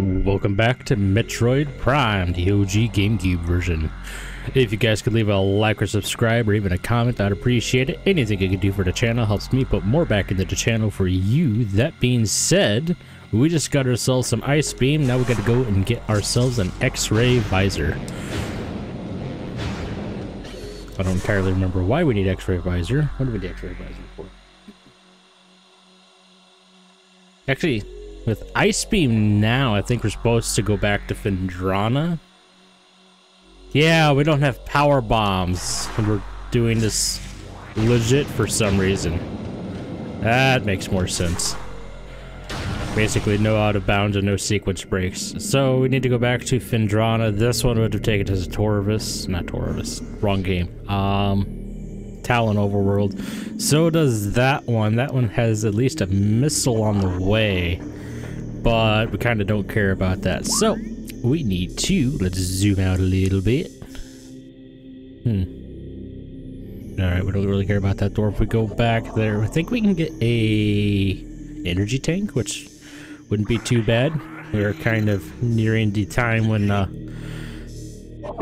Welcome back to Metroid Prime, the OG GameCube version. If you guys could leave a like or subscribe or even a comment, I'd appreciate it. Anything you can do for the channel helps me put more back into the channel for you. That being said, we just got ourselves some Ice Beam. Now we gotta go and get ourselves an X-ray visor. I don't entirely remember why we need X-ray visor. What do we need X-ray visor for? Actually, with Ice Beam now, I think we're supposed to go back to Phendrana. Yeah, we don't have power bombs, and we're doing this legit for some reason. That makes more sense. Basically, no out of bounds and no sequence breaks. So we need to go back to Phendrana. This one would have taken us to Torvus, not Torvus, wrong game. Talon Overworld. So does that one. That one has at least a missile on the way, but we kind of don't care about that. So we need to, let's zoom out a little bit. Alright, we don't really care about that door. If we go back there, I think we can get a energy tank, which wouldn't be too bad. We're kind of nearing the time when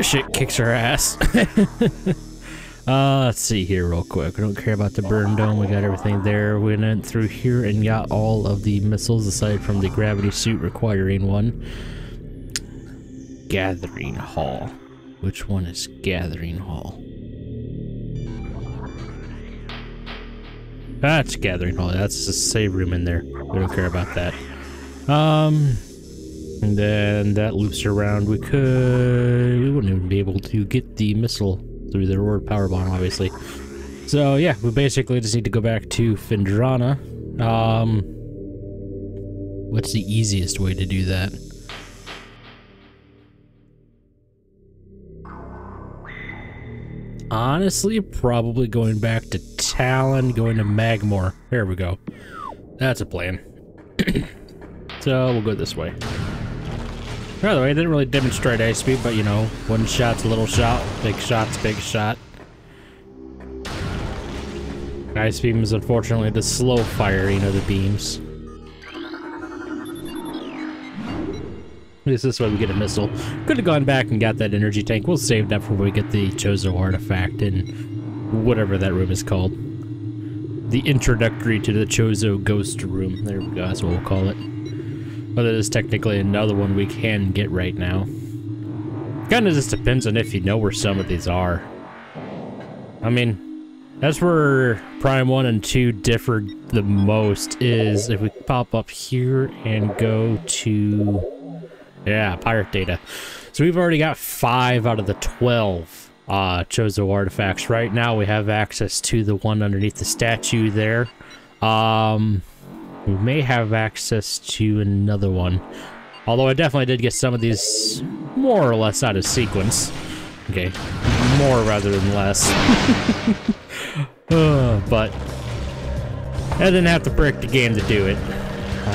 shit kicks our ass. Let's see here real quick. We don't care about the burn dome. We got everything there. We went through here and got all of the missiles aside from the gravity suit requiring one. Gathering Hall. Which one is Gathering Hall? That's Gathering Hall. That's the save room in there. We don't care about that. And then that loops around. We wouldn't even be able to get the missile through the reward power bomb, obviously. So yeah, we basically just need to go back to Phendrana. What's the easiest way to do that? Honestly, probably going back to Talon, going to Magmore. There we go. That's a plan. So we'll go this way. By the way, I didn't really demonstrate Ice Beam, but you know, one shot's a little shot, big shot's big shot. Ice Beam is unfortunately the slow firing of the beams. At least this way we get a missile. Could have gone back and got that energy tank. We'll save that for when we get the Chozo artifact and whatever that room is called. The introductory to the Chozo ghost room. There we go, that's what we'll call it. But that is technically another one we can get right now. Kinda just depends on if you know where some of these are. I mean, that's where Prime 1 and 2 differed the most, is if we pop up here and go to... yeah, pirate data. So we've already got 5 out of the 12 Chozo artifacts. Right now we have access to the one underneath the statue there. We may have access to another one. Although I definitely did get some of these more or less out of sequence. Okay, more rather than less. But I didn't have to break the game to do it.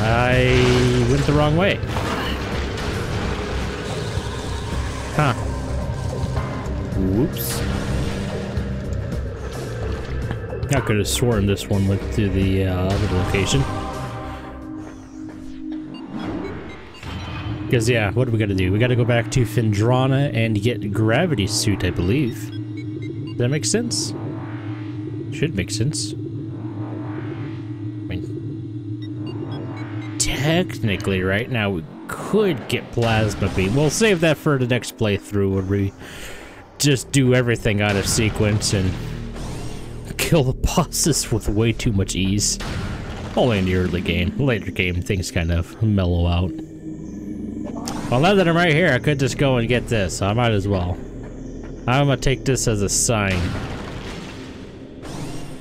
I went the wrong way. Huh. Whoops. I could have sworn this one went to the other location. Because, yeah, what do we gotta do? We gotta go back to Phendrana and get Gravity Suit, I believe. Does that make sense? Should make sense. I mean, technically, right now, we could get Plasma Beam. We'll save that for the next playthrough where we just do everything out of sequence and kill the bosses with way too much ease. Only in the early game. Later game, things kind of mellow out. Well, now that I'm right here, I could just go and get this. I might as well. I'm gonna take this as a sign.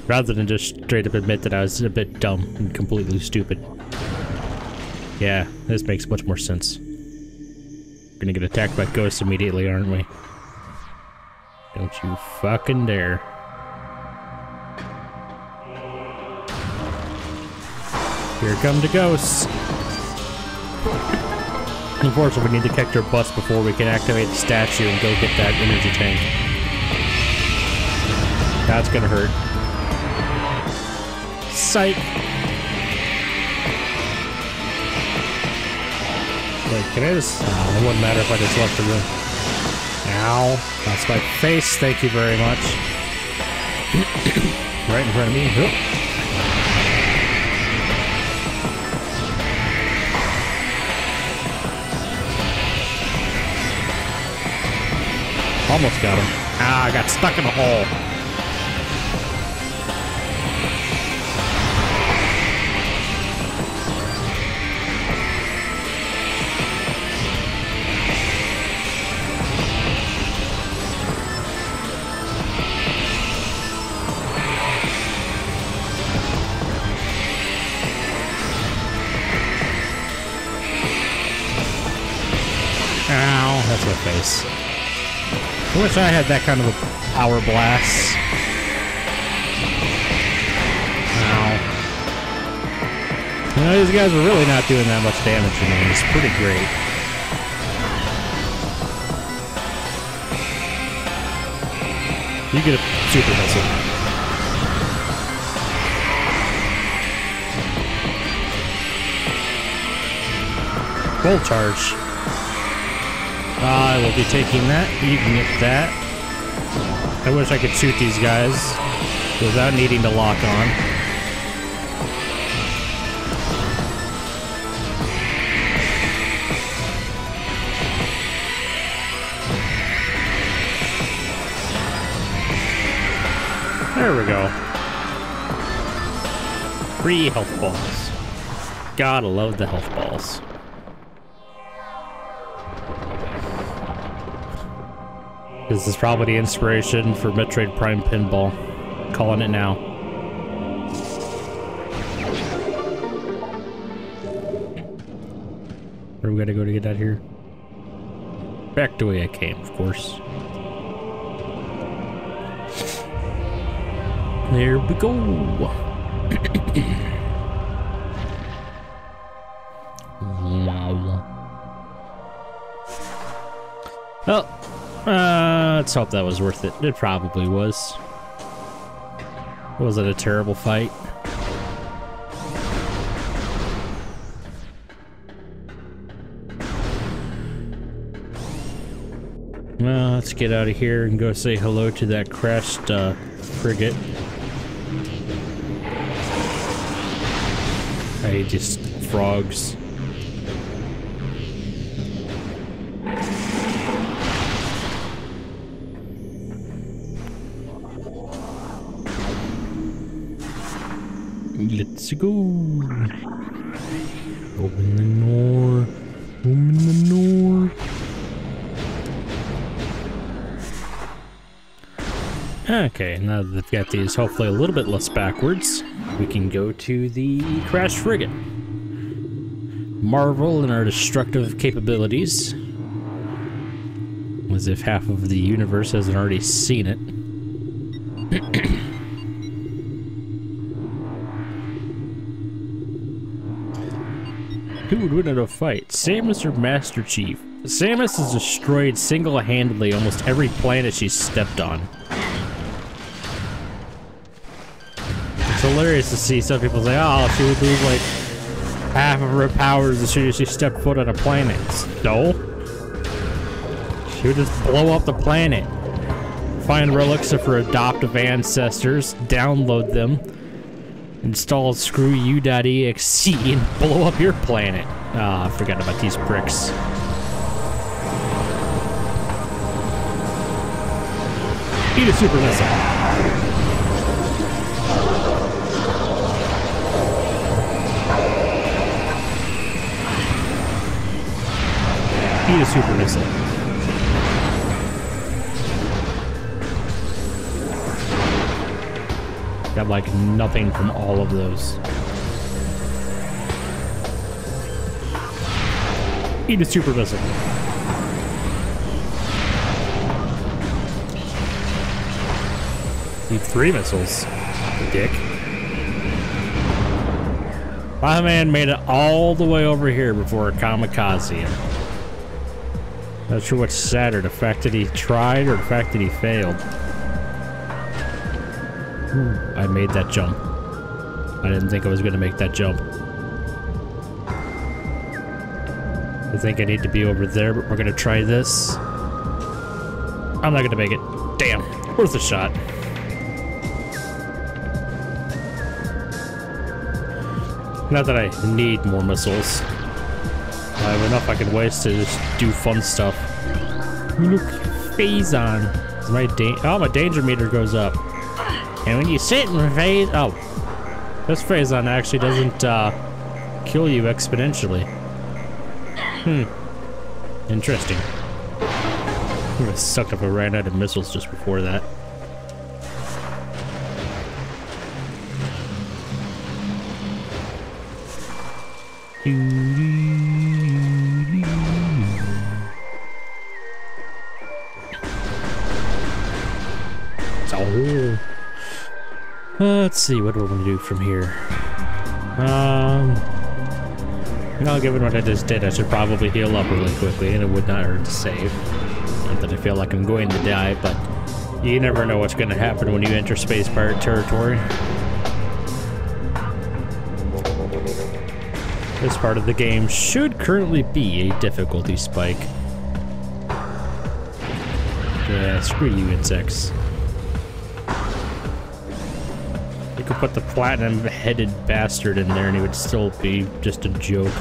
Rather than just straight up admit that I was a bit dumb and completely stupid. Yeah, this makes much more sense. We're gonna get attacked by ghosts immediately, aren't we? Don't you fucking dare. Here come the ghosts. Unfortunately, we need to kick their butts before we can activate the statue and go get that energy tank. That's gonna hurt. Psych! Wait, can I just... it wouldn't matter if I just left the room. Ow. That's my face. Thank you very much. Right in front of me. Oop. Almost got him. Ah, I got stuck in a hole. Ow, that's my face. I wish I had that kind of a power blast. Ow. You know, these guys are really not doing that much damage to me. It's pretty great. You get a super missile. Full charge. I will be taking that, even if that. I wish I could shoot these guys without needing to lock on. There we go. 3 health balls. Gotta love the health balls. This is probably the inspiration for Metroid Prime Pinball. Calling it now. Where are we gonna go to get out of here? Back the way I came, of course. There we go. Oh. Let's hope that was worth it. It probably was. Was it a terrible fight? Well, let's get out of here and go say hello to that crashed frigate. I just frogs. Let's go. Open the door. Open the door. Okay, now that they've got these hopefully a little bit less backwards, we can go to the crash frigate. Marvel in our destructive capabilities. As if half of the universe hasn't already seen it. Who would win in a fight, Samus or Master Chief? Samus has destroyed single-handedly almost every planet she's stepped on. It's hilarious to see some people say, oh, she would lose like half of her powers as soon as she stepped foot on a planet. No. She would just blow up the planet. Find relics of her adoptive ancestors, download them, install screwu.exe and blow up your planet. Ah, I forgot about these bricks. Eat a super missile. Eat a super missile. Got like nothing from all of those. Eat a super missile. Eat 3 missiles, dick. My man made it all the way over here before a kamikaze. Not sure what's sadder, the fact that he tried or the fact that he failed. I made that jump. I didn't think I was going to make that jump. I think I need to be over there, but we're gonna try this. I'm not gonna make it. Damn, worth a shot. Not that I need more missiles. I have enough I can waste to just do fun stuff. Look, phazon. Is my my danger meter goes up. And when you sit in phase, oh, this phazon actually doesn't kill you exponentially. Hmm. Interesting. I sucked up a ran out of missiles just before that. So, let's see, what do we want to do from here? No, given what I just did, I should probably heal up really quickly, and it would not hurt to save. Not that I feel like I'm going to die, but you never know what's going to happen when you enter Space Pirate territory. This part of the game should currently be a difficulty spike. Yeah, screw you, insects. You could put the platinum-headed bastard in there and it would still be just a joke.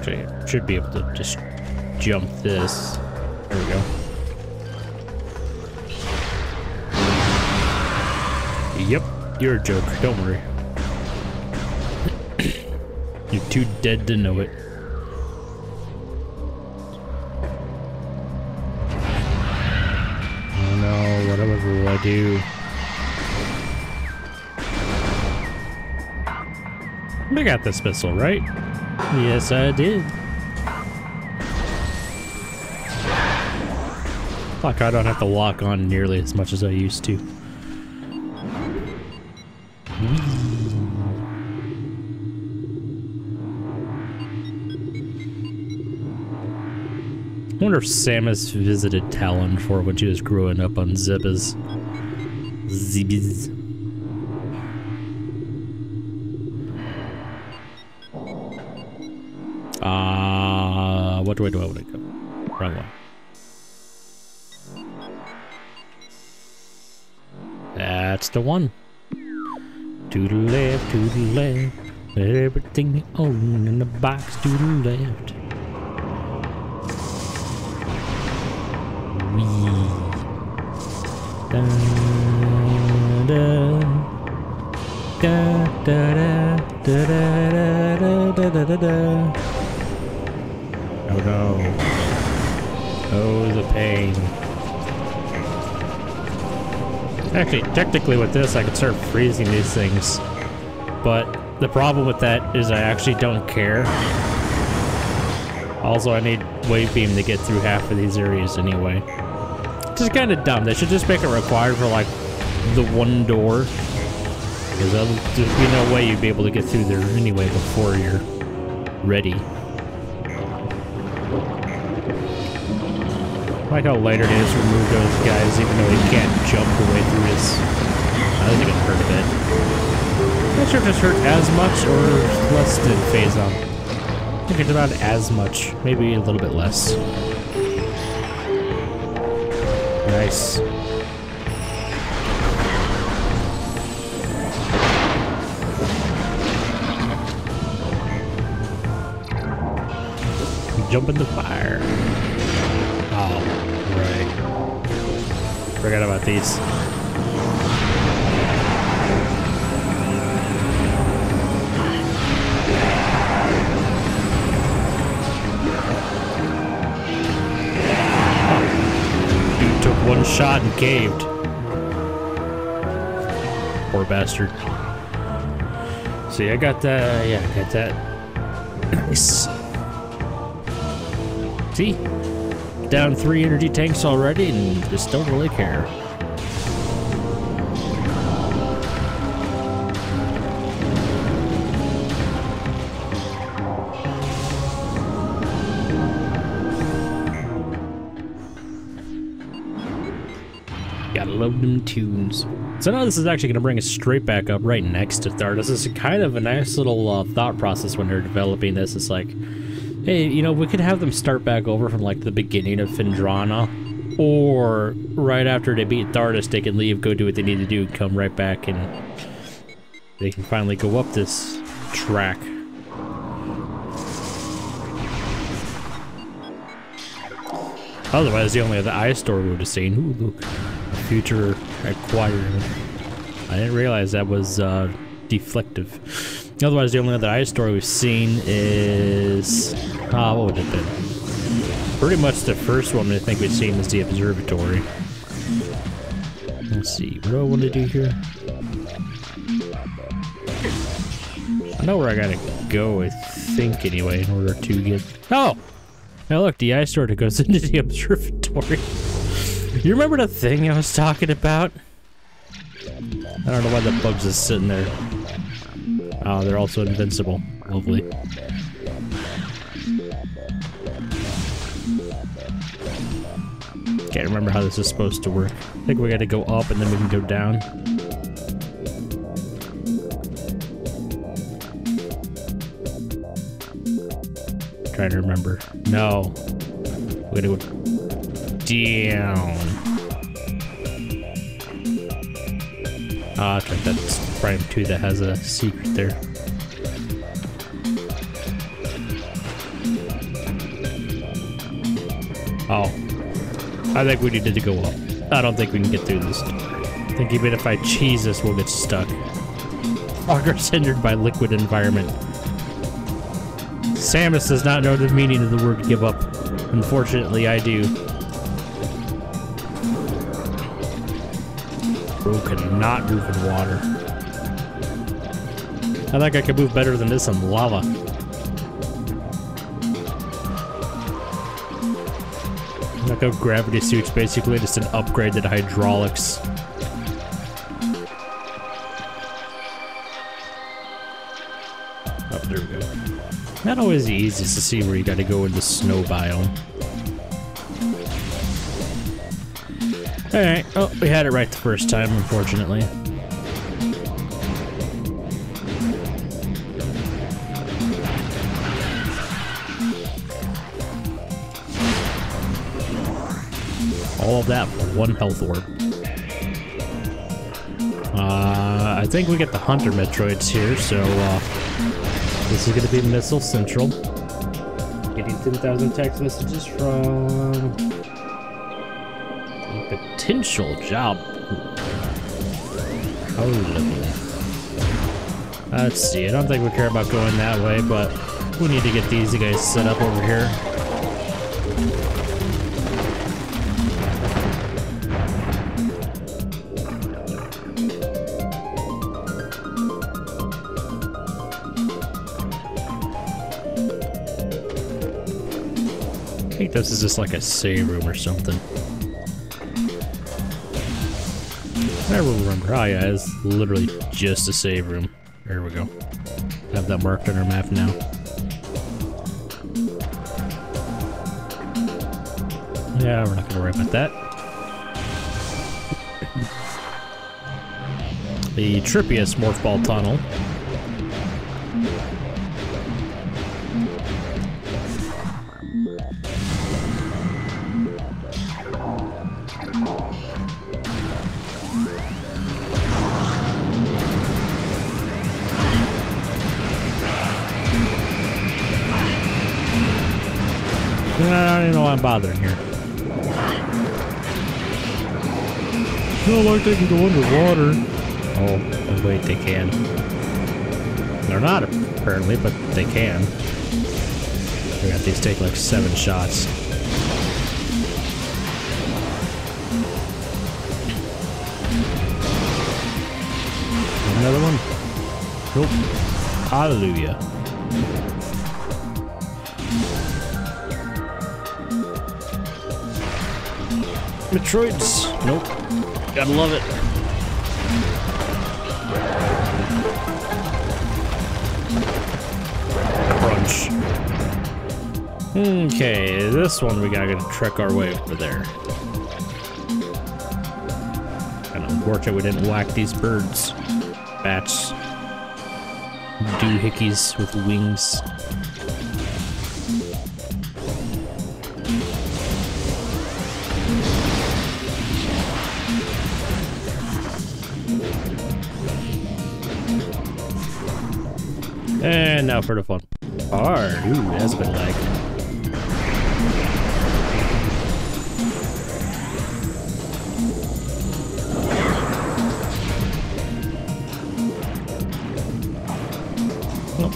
Okay, should be able to just jump this. There we go. Yep. You're a joke, don't worry. You're too dead to know it. Oh no, whatever will I do? I got this missile, right? Yes, I did. Fuck, I don't have to lock on nearly as much as I used to. I wonder if Samus visited Talon for when she was growing up on Zebas. Zebas. What do I do? I want to go. Wrong one. That's the one. To the left, to the left. Everything you own in the box, to the left. Da, da, da, da, da, da, da, da, da, da, da. Oh no. Oh, the pain. Actually, technically with this, I could start freezing these things. But the problem with that is I actually don't care. Also, I need Wave Beam to get through half of these areas anyway. This is kind of dumb. They should just make it required for, like, the one door. Because there'd be no way you'd be able to get through there anyway before you're ready. I like how later they just remove those guys even though he can't jump the way through this. I don't think it hurt a bit. Not sure if this hurt as much or less than phazon. I think it's about as much, maybe a little bit less. Nice. Jump in the fire. Forgot about these. Oh. Dude took one shot and caved. Poor bastard. See, I got that. Yeah, I got that. Nice. See? Down 3 energy tanks already and just don't really care. Gotta love them tunes. So now this is actually going to bring us straight back up right next to Thardus. This is kind of a nice little thought process when they're developing this. It's like, hey, you know, we could have them start back over from like the beginning of Phendrana, or right after they beat Thardus, they can leave, go do what they need to do, come right back, and they can finally go up this track. Otherwise, the only other ice store we would have seen. Ooh, look, future acquired. I didn't realize that was deflective. Otherwise, the only other ice store we've seen is what would it be? Pretty much the first one I think we've seen is the observatory. Let's see, what do I want to do here? I know where I gotta go, I think, anyway, in order to get. Oh! Now look, the ice sort of goes into the observatory. You remember the thing I was talking about? I don't know why the bugs is sitting there. Oh, they're also invincible. Lovely. Can't remember how this is supposed to work. I think we gotta go up and then we can go down. Trying to remember. No. We're gonna go down. Ah, it's like that's Prime 2 that has a secret there. Oh. I think we needed to go up. I don't think we can get through this. I think even if I cheese this, we'll get stuck. Augurs hindered by liquid environment. Samus does not know the meaning of the word give up. Unfortunately, I do. Bro cannot move in water. I think I could move better than this in lava. Like a gravity suit's basically just an upgrade to the hydraulics. Not always the easiest to see where you gotta go in the snow biome. Alright, oh, we had it right the first time, unfortunately. All of that for one health orb. I think we get the Hunter Metroids here, so, this is going to be Missile Central. Getting 10,000 text messages from a potential job. Oh, let's see. I don't think we care about going that way, but we need to get these guys set up over here. This is just like a save room or something. I never remember. Oh yeah, it's literally just a save room. There we go. Have that marked on our map now. Yeah, we're not gonna worry about that. The trippiest morph ball tunnel. Bothering here. I don't like they can go underwater. Oh, wait, they can. They're not, apparently, but they can. We got these take like 7 shots. Another one? Nope. Hallelujah. Metroids. Nope. Gotta love it. Crunch. Okay, this one we gotta trek our way over there. I don't Unfortunately, we didn't whack these birds. Bats. Doohickeys with wings. And now for the fun part. Ooh, that's been like. Oh,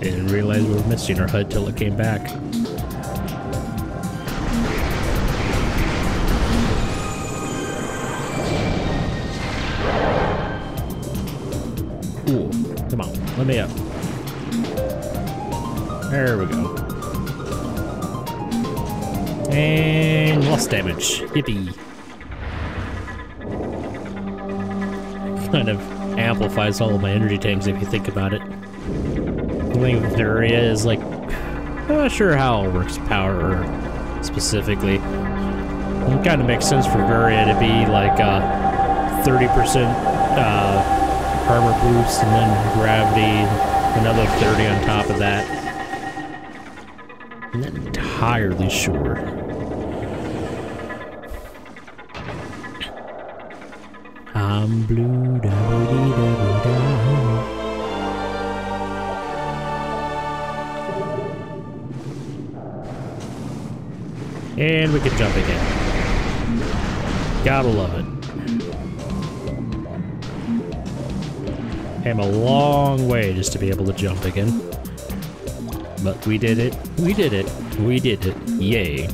didn't realize we were missing our HUD till it came back. Ooh, come on, let me up. There we go. And lost damage. Yippee. Kind of amplifies all of my energy tanks if you think about it. The thing with Furia is like, I'm not sure how it works power specifically. It kind of makes sense for Furia to be like 30% armor boost and then gravity, another 30 on top of that. I'm not entirely sure. I'm blue, da -dee -da -dee -da. And we can jump again. Gotta love it. Came a long way just to be able to jump again. But we did it, we did it, we did it, yay.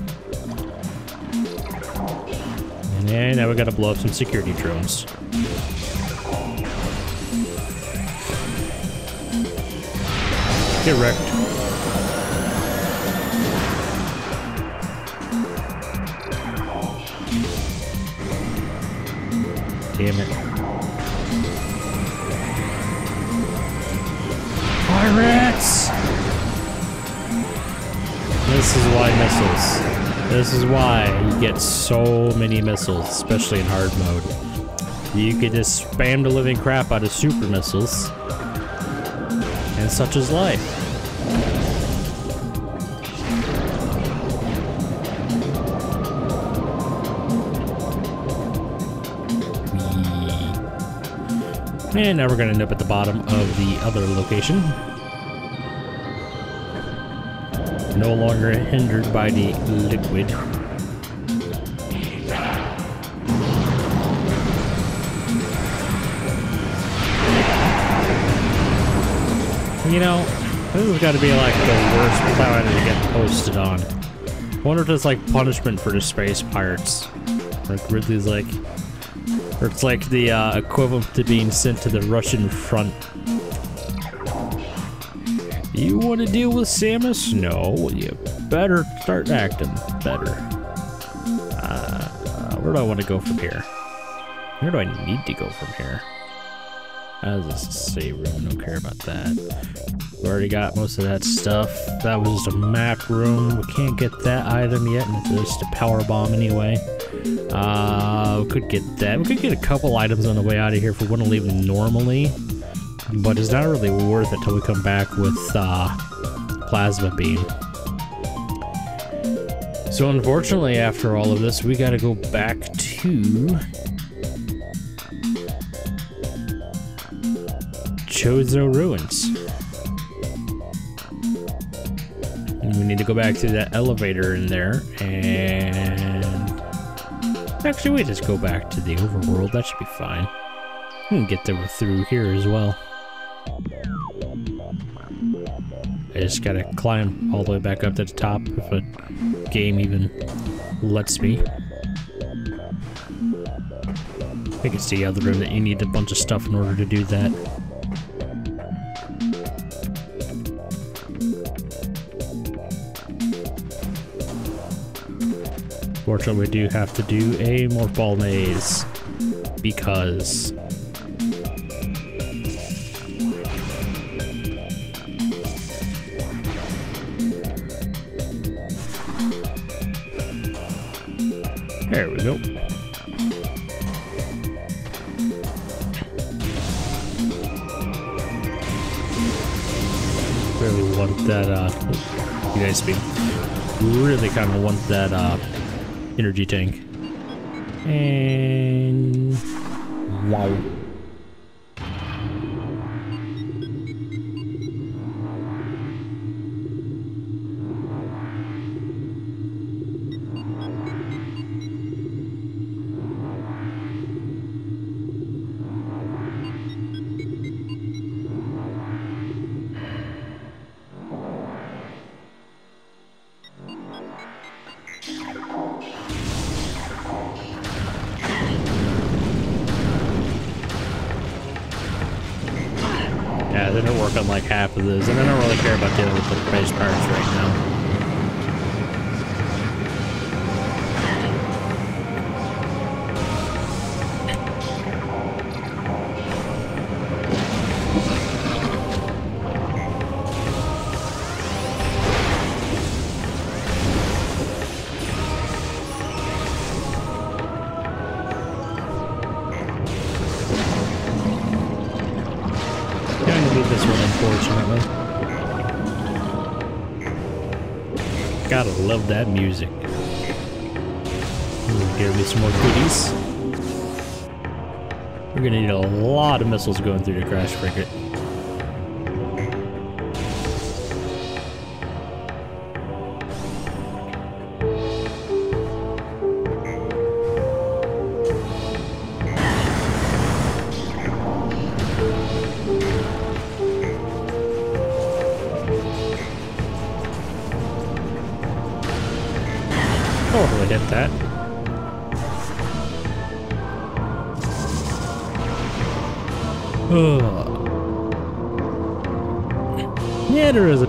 And now we gotta blow up some security drones. Get wrecked. Damn it. Pirates! This is why missiles. This is why you get so many missiles, especially in hard mode. You can just spam the living crap out of super missiles. And such is life. Whee. And now we're gonna end up at the bottom of the other location. No longer hindered by the liquid. You know, this has got to be like the worst planet to get posted on. I wonder if it's like punishment for the space pirates. Like Ridley's like, or it's like the equivalent to being sent to the Russian front. You want to deal with Samus? No, you better start acting better. Where do I want to go from here? Where do I need to go from here? As a save room, don't care about that. We already got most of that stuff. That was just a map room. We can't get that item yet, and it's just a power bomb anyway. We could get that. We could get a couple items on the way out of here if we want to leave normally. But it's not really worth it till we come back with Plasma Beam. So unfortunately, after all of this, we gotta go back to Chozo Ruins. And we need to go back to that elevator in there, and actually we just go back to the overworld. That should be fine. We can get there through here as well. I just gotta climb all the way back up to the top if a game even lets me. I think it's the other room that you need a bunch of stuff in order to do that. Fortunately, we do have to do a more ball maze because there we go. we really want that, you guys speak. We really kind of want that, energy tank. And... wow. Half of this, and I don't really care about dealing with the base parts right now. Love that music. Ooh, give me some more goodies. We're gonna need a lot of missiles going through the crash circuit.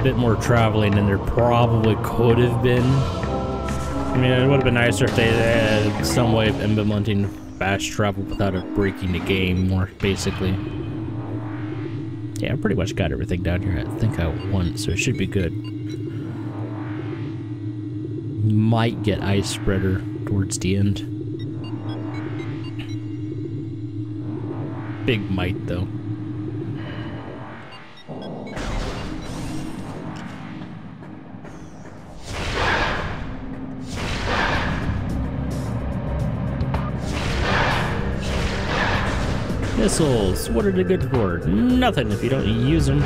Bit more traveling than there probably could have been. I mean, it would have been nicer if they had some way of implementing fast travel without it breaking the game more, basically. Yeah, I pretty much got everything down here I think I want, so it should be good. Might get Ice Spreader towards the end. Big might, though. Missiles, what are they good for? Nothing if you don't use them.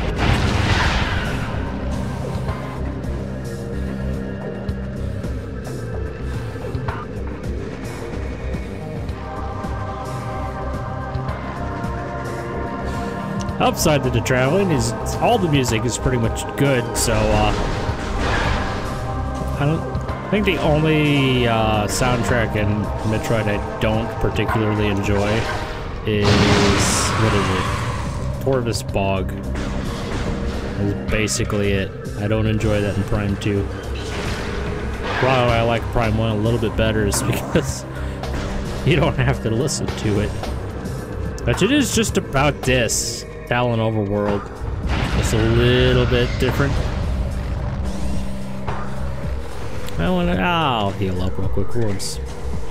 Upside to the traveling is all the music is pretty much good, so I think the only soundtrack in Metroid I don't particularly enjoy is, what is it? Torvus Bog. That's basically it. I don't enjoy that in Prime 2. Probably I like Prime 1 a little bit better is because you don't have to listen to it. But it is just about this Talon Overworld. It's a little bit different. I'll heal up real quick. It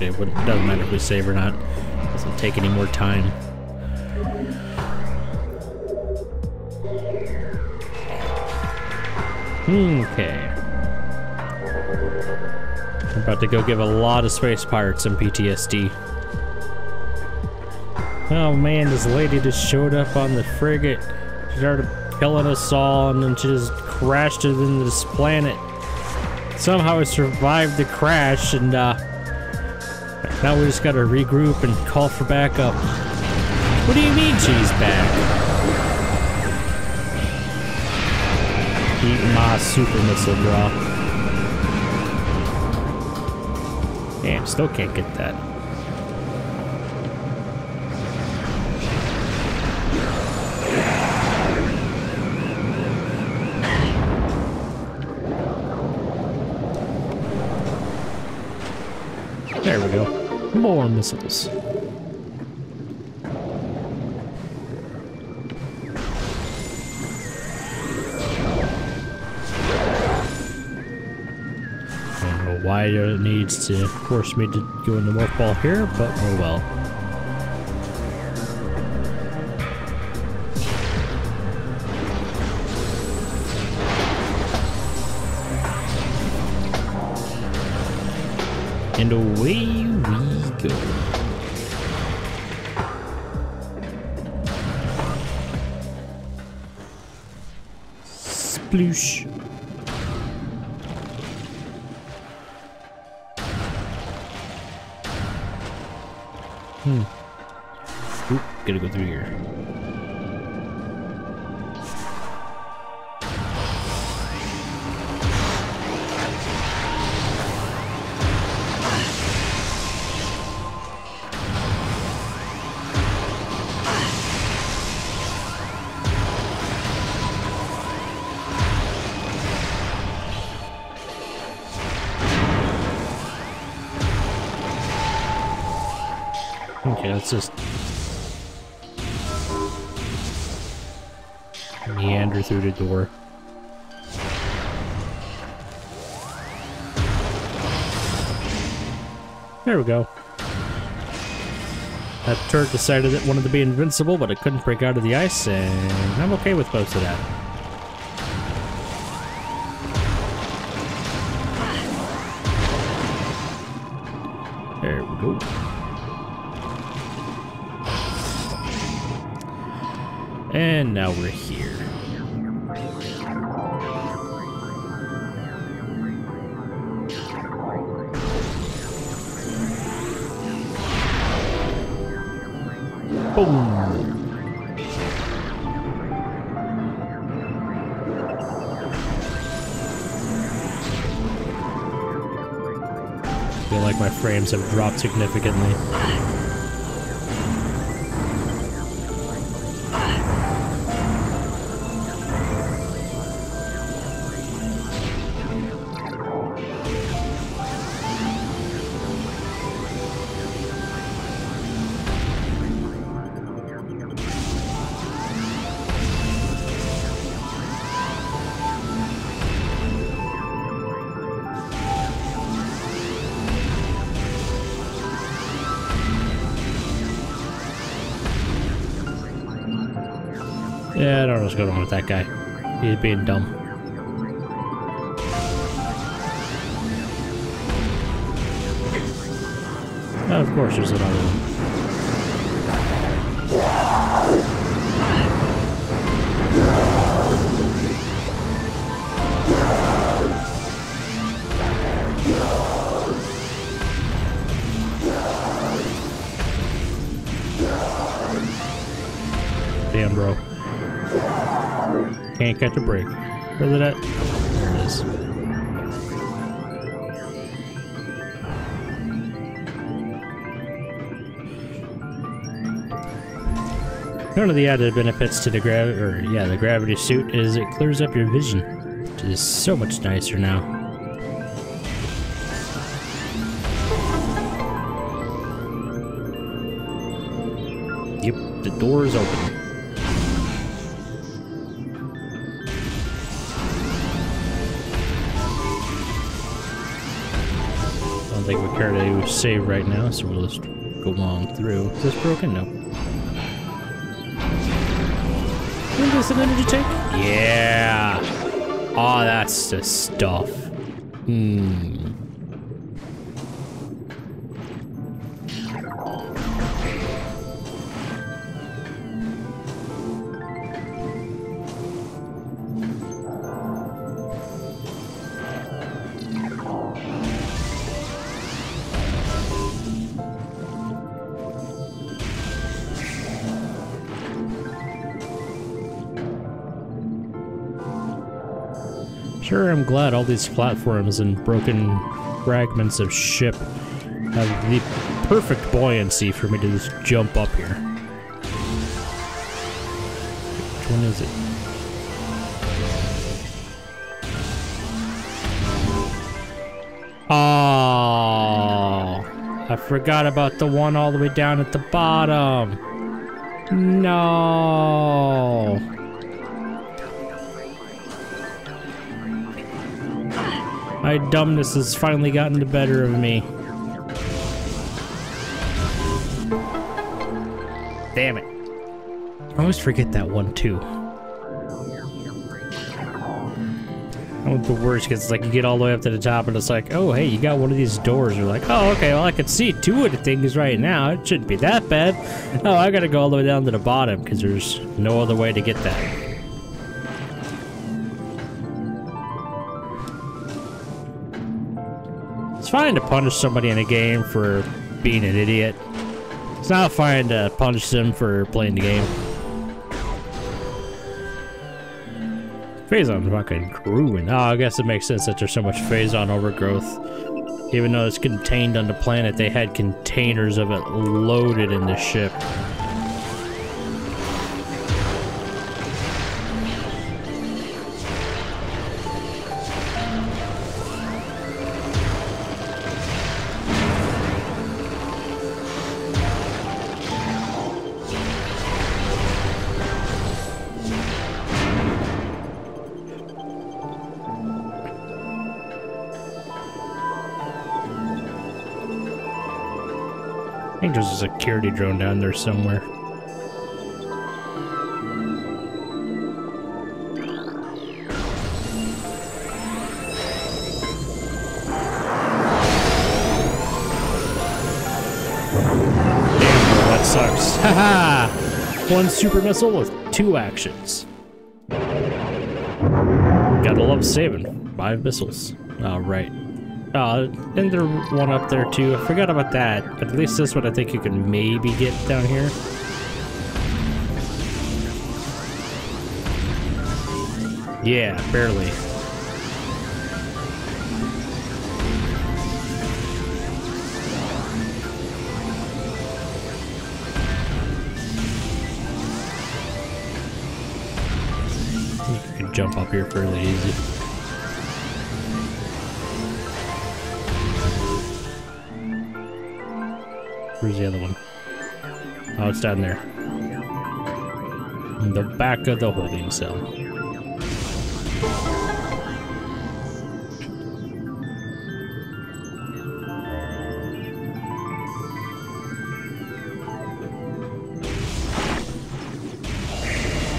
doesn't matter if we save or not. Doesn't take any more time. Okay. I'm about to go give a lot of space pirates some PTSD. Oh man, this lady just showed up on the frigate. She started killing us all and then she just crashed it into this planet. Somehow I survived the crash and now we just gotta regroup and call for backup. What do you mean she's back? Eat my super missile drop. Damn, still can't get that. There we go. More missiles. I don't know why it needs to force me to go into morph ball here, but oh well. And away we go. Sploosh. Oop, gotta go through here. Okay, that's just meander through the door. There we go. That turret decided it wanted to be invincible, but it couldn't break out of the ice, and I'm okay with most of that. There we go. And now we're here. Boom! I feel like my frames have dropped significantly. Yeah, I don't know what's going on with that guy. He's being dumb. Oh, of course there's another one. Damn, bro. Can't catch a break. Where's it at? There it is. One of the added benefits to the gravity suit is it clears up your vision, which is so much nicer now. Yep, the door is open. I don't think we care to save right now, so we'll just go along through. Is this broken? No. Is this an energy tank? Yeah! Oh, that's the stuff. Sure, I'm glad all these platforms and broken fragments of ship have the perfect buoyancy for me to just jump up here. Which one is it? Oh, I forgot about the one all the way down at the bottom. No. My dumbness has finally gotten the better of me. Damn it. I always forget that one, too. I want the worst, because it's like you get all the way up to the top and it's like, oh, hey, you got one of these doors. You're like, oh, okay, well, I can see two of the things right now. It shouldn't be that bad. Oh, I gotta go all the way down to the bottom because there's no other way to get that. It's fine to punish somebody in a game for being an idiot. It's not fine to punish them for playing the game. Phazon's fucking growing. Oh, I guess it makes sense that there's so much phazon overgrowth. Even though it's contained on the planet, they had containers of it loaded in the ship. I think there's a security drone down there somewhere. Damn, that sucks. Haha! One super missile with two actions. Gotta love saving. 5 missiles. Alright. And there's one up there too. I forgot about that, but at least this one I think you can maybe get down here. Yeah, barely. You can jump up here fairly easy. Where's the other one? Oh, it's down there. In the back of the holding cell.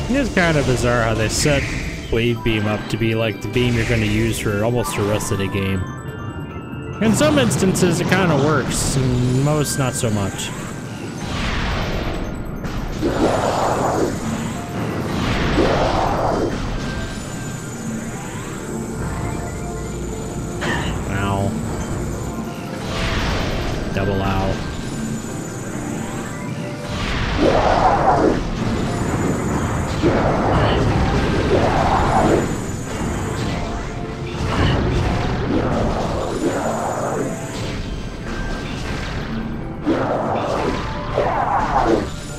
It is kind of bizarre how they set Wave Beam up to be like the beam you're going to use for almost the rest of the game. In some instances, it kind of works. In most, not so much. Ow. Double ow.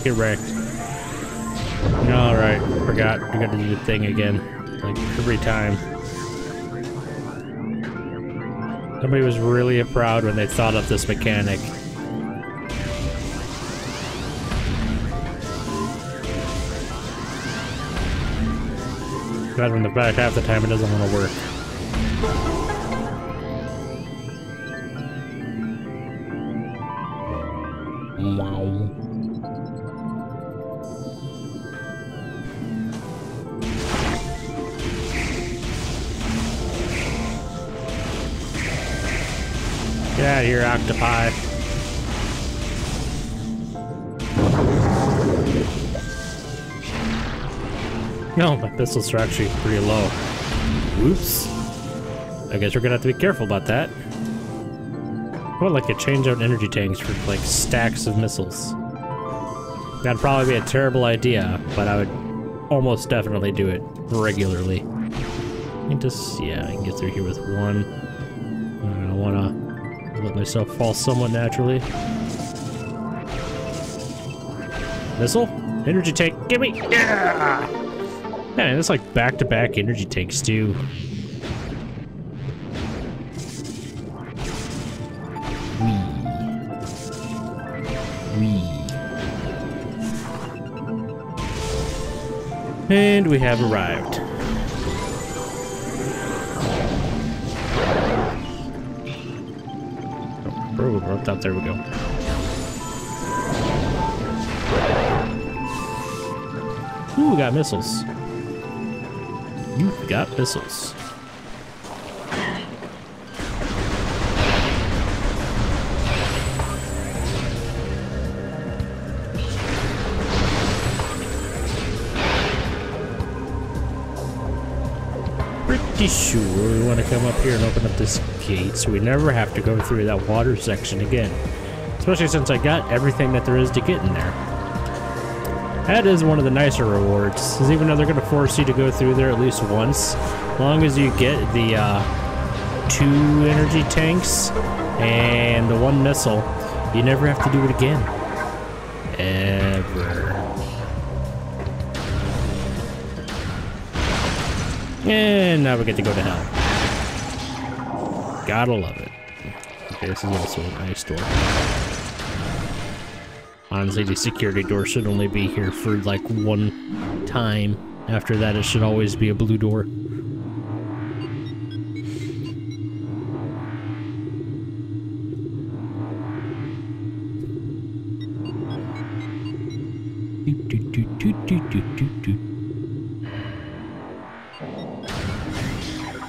Get wrecked. Alright, forgot. We gotta do the thing again. Like, every time. Somebody was really proud when they thought of this mechanic. Glad when the back half the time it doesn't want to work. Wow. Get out of here, octopi. No, my missiles are actually pretty low. Whoops. I guess we're gonna have to be careful about that. Well, like, I change out energy tanks for, like, stacks of missiles. That'd probably be a terrible idea, but I would almost definitely do it regularly. I can just, yeah, I can get through here with one. I don't wanna let myself fall somewhat naturally. Missile? Energy tank, gimme! Yeah! Man, it's like back-to-back energy tanks, too. Wee. Wee. And we have arrived. Ooh, we're up top. There we go. Ooh, we got missiles. You got missiles. pretty sure we want to come up here and open up this gate so we never have to go through that water section again. Especially since I got everything that there is to get in there. That is one of the nicer rewards, because even though they're going to force you to go through there at least once, as long as you get the 2 energy tanks and the 1 missile, you never have to do it again. Ever. And now we get to go to hell. Gotta love it. Okay, this is also a nice door. Honestly, the security door should only be here for like one time. After that, it should always be a blue door.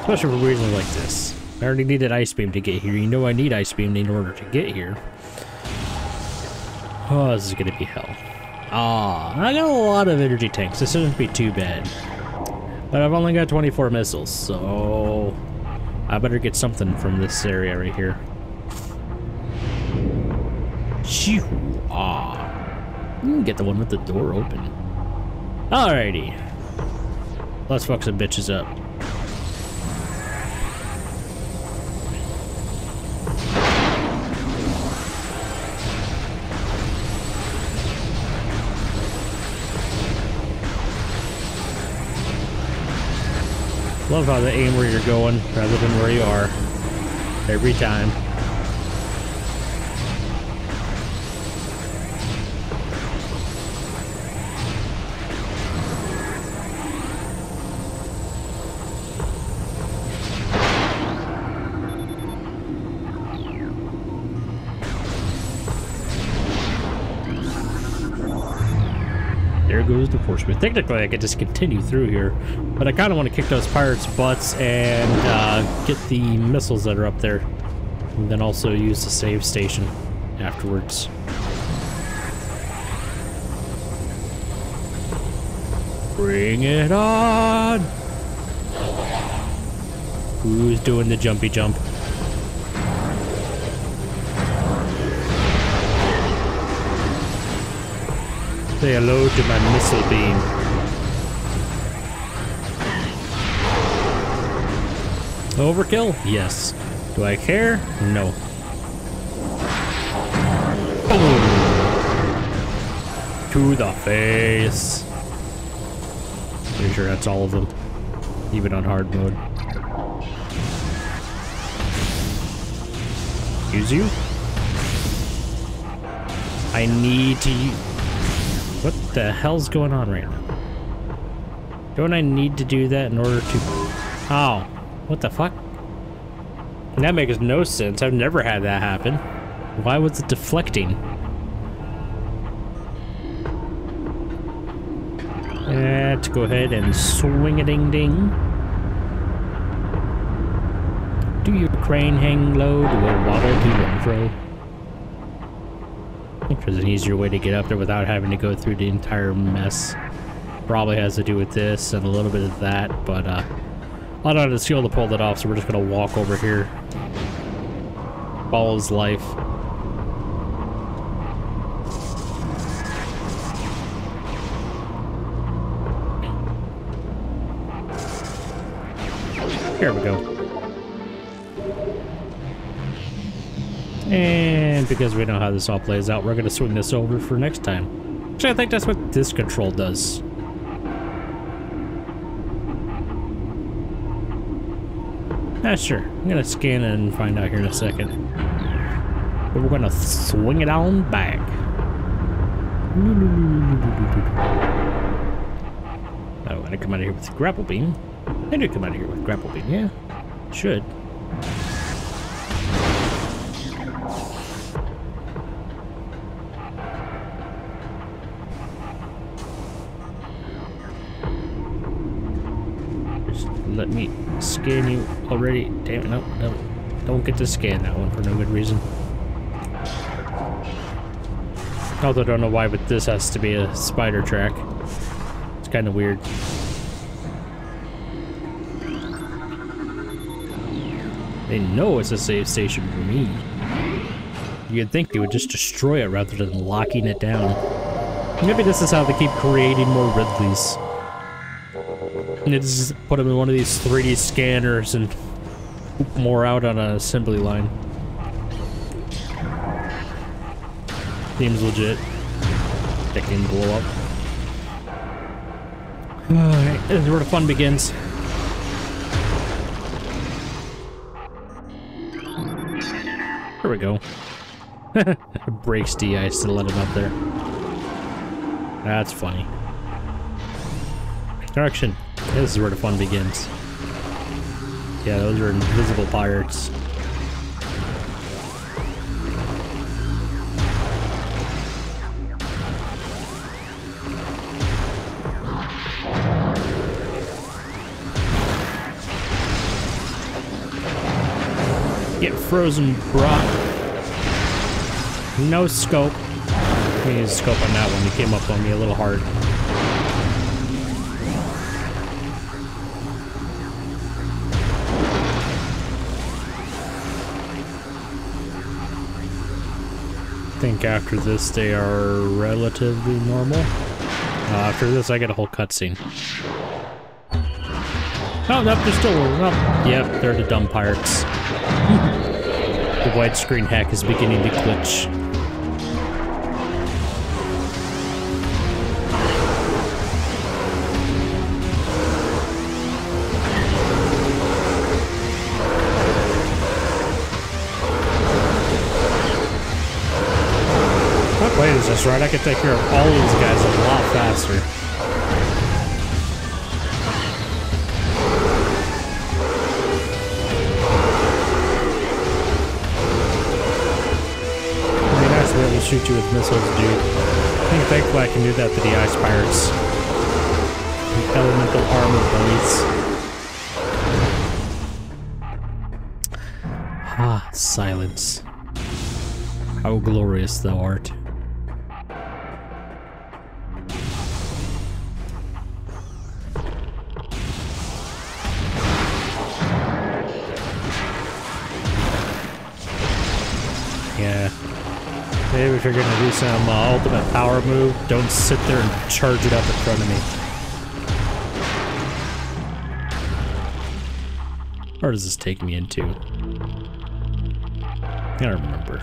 Especially for reasons like this. I already needed Ice Beam to get here. You know I need Ice Beam in order to get here. Oh, this is gonna be hell. Ah, I got a lot of energy tanks. This shouldn't be too bad. But I've only got 24 missiles, so I better get something from this area right here. Shoo! Ah, you can get the one with the door open. Alrighty, let's fuck some bitches up. Love how they aim where you're going rather than where you are every time. Goes the force. But technically, I could just continue through here, but I kind of want to kick those pirates' butts and get the missiles that are up there, and then also use the save station afterwards. Bring it on! Who's doing the jumpy jump? Say hello to my missile beam. Overkill? Yes. Do I care? No. Oh. To the face. Pretty sure that's all of them, even on hard mode. Use you? I need to use... What the hell's going on right now? Don't I need to do that in order to... Oh, what the fuck? That makes no sense. I've never had that happen. Why was it deflecting? Let's go ahead and swing a ding-ding. Do your crane hang low? Do a waddle to and fro? There's an easier way to get up there without having to go through the entire mess. Probably has to do with this and a little bit of that, but I don't have the skill to pull that off, so we're just gonna walk over here. Ball is life. Here we go. And because we know how this all plays out, we're going to swing this over for next time. Actually, I think that's what this control does. Not sure. I'm going to scan and find out here in a second. But we're going to swing it on back. I'm going to come out of here with the grapple beam. I do come out of here with grapple beam, yeah. Should. Let me scan you already. Damn it, no, no. Don't get to scan that one for no good reason. Although I don't know why, but this has to be a spider track. It's kind of weird. They know it's a safe station for me. You'd think they would just destroy it rather than locking it down. Maybe this is how they keep creating more Ridleys. And it's just put them in one of these 3D scanners and poop more out on an assembly line. Seems legit. That can blow up. Alright, this is where the fun begins. There we go. It breaks the ice to let him up there. That's funny. Direction. This is where the fun begins. Yeah, those are invisible pirates. Get frozen, broth. No scope. I need a scope on that one. It came up on me a little hard. I think after this they are relatively normal. After this I get a whole cutscene. Oh, no, they're still... Oh, yep, they're the dumb pirates. The widescreen hack is beginning to glitch. My plan is this, right? I could take care of all these guys a lot faster. Shoot you with missiles, dude. I think thankfully I can do that to the ice pirates. The elemental armor bullets. Ah, silence. How glorious thou art. Maybe if you're gonna do some ultimate power move, don't sit there and charge it up in front of me. Where does this take me into? I don't remember.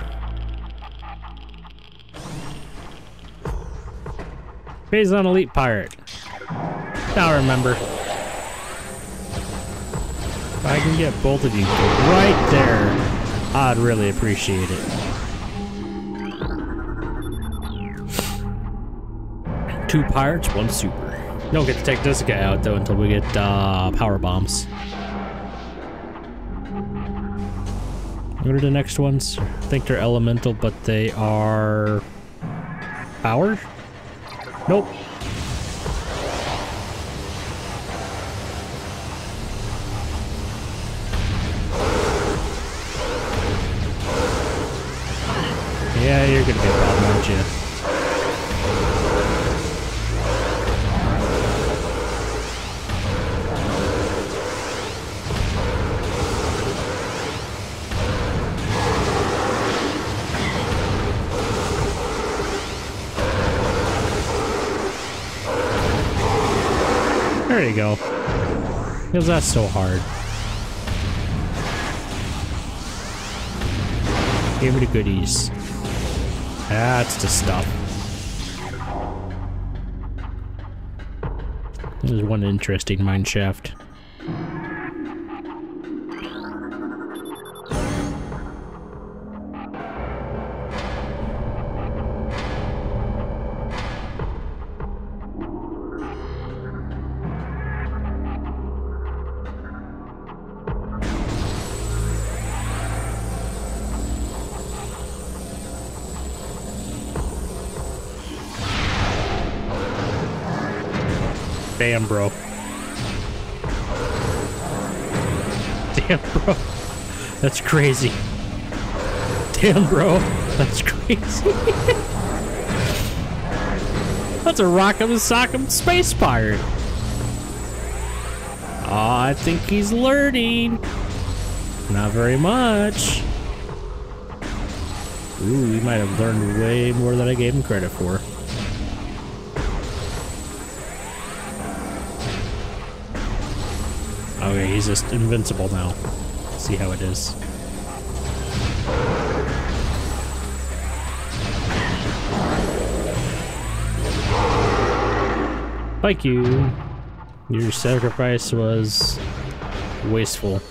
Phazon Elite Pirate. I don't remember. If I can get both of you right there, I'd really appreciate it. Two pirates, one super. You don't get to take this guy out though until we get power bombs. What are the next ones? I think they're elemental, but they are power? Nope. Yeah, you're gonna be a problem, aren't you? There you go. Because that's so hard. Give me the goodies. That's the stuff. There's one interesting mine shaft. Damn, bro. Damn, bro. That's crazy. Damn, bro. That's crazy. That's a rock'em sock'em space pirate. I think he's learning. Not very much. Ooh, we might have learned way more than I gave him credit for. Okay, he's just invincible now. Let's see how it is. Like you. Your sacrifice was wasteful.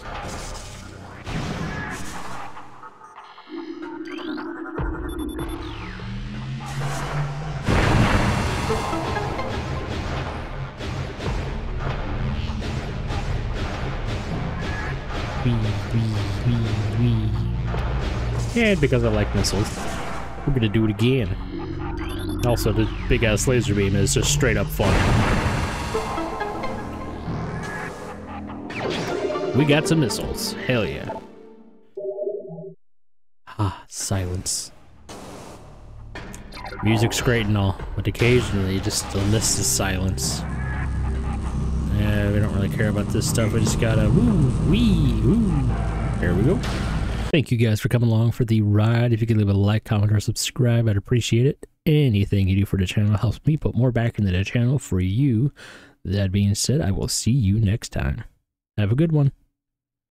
And because I like missiles, we're gonna do it again. Also, the big-ass laser beam is just straight-up fun. We got some missiles. Hell yeah. Ah, silence. Music's great and all, but occasionally just the list is silence. Yeah, we don't really care about this stuff. We just gotta woo-wee, woo. There we go. Thank you guys for coming along for the ride. If you could leave a like, comment, or subscribe, I'd appreciate it. Anything you do for the channel helps me put more back into the channel for you. That being said, I will see you next time. Have a good one.